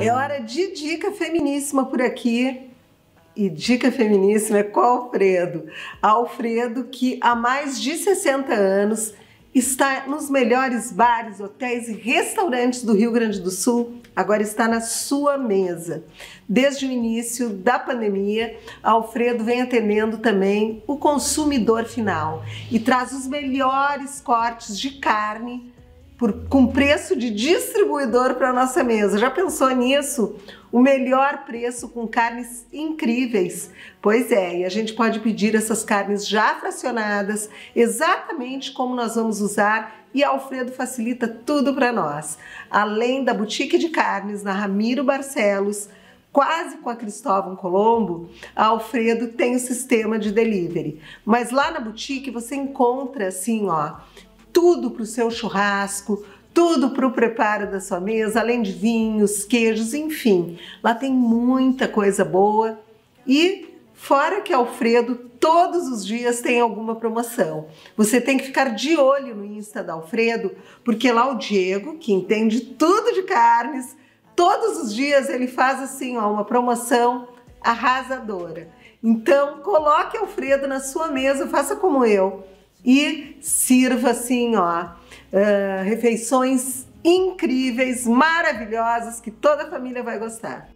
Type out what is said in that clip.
É hora de dica feminíssima por aqui. E dica feminíssima é com Alffredo. Alffredo, que há mais de 60 anos está nos melhores bares, hotéis e restaurantes do Rio Grande do Sul, agora está na sua mesa. Desde o início da pandemia, Alffredo vem atendendo também o consumidor final e traz os melhores cortes de carne com preço de distribuidor para a nossa mesa. Já pensou nisso? O melhor preço com carnes incríveis. Pois é, e a gente pode pedir essas carnes já fracionadas, exatamente como nós vamos usar, e Alffredo facilita tudo para nós. Além da boutique de carnes na Ramiro Barcelos, quase com a Cristóvão Colombo, a Alffredo tem o sistema de delivery. Mas lá na boutique você encontra assim, ó, tudo para o seu churrasco, tudo para o preparo da sua mesa, além de vinhos, queijos, enfim. Lá tem muita coisa boa e fora que Alffredo todos os dias tem alguma promoção. Você tem que ficar de olho no Insta da Alffredo, porque lá o Diego, que entende tudo de carnes, todos os dias ele faz assim, ó, uma promoção arrasadora. Então coloque Alffredo na sua mesa, faça como eu. E sirva assim, ó, refeições incríveis, maravilhosas, que toda a família vai gostar.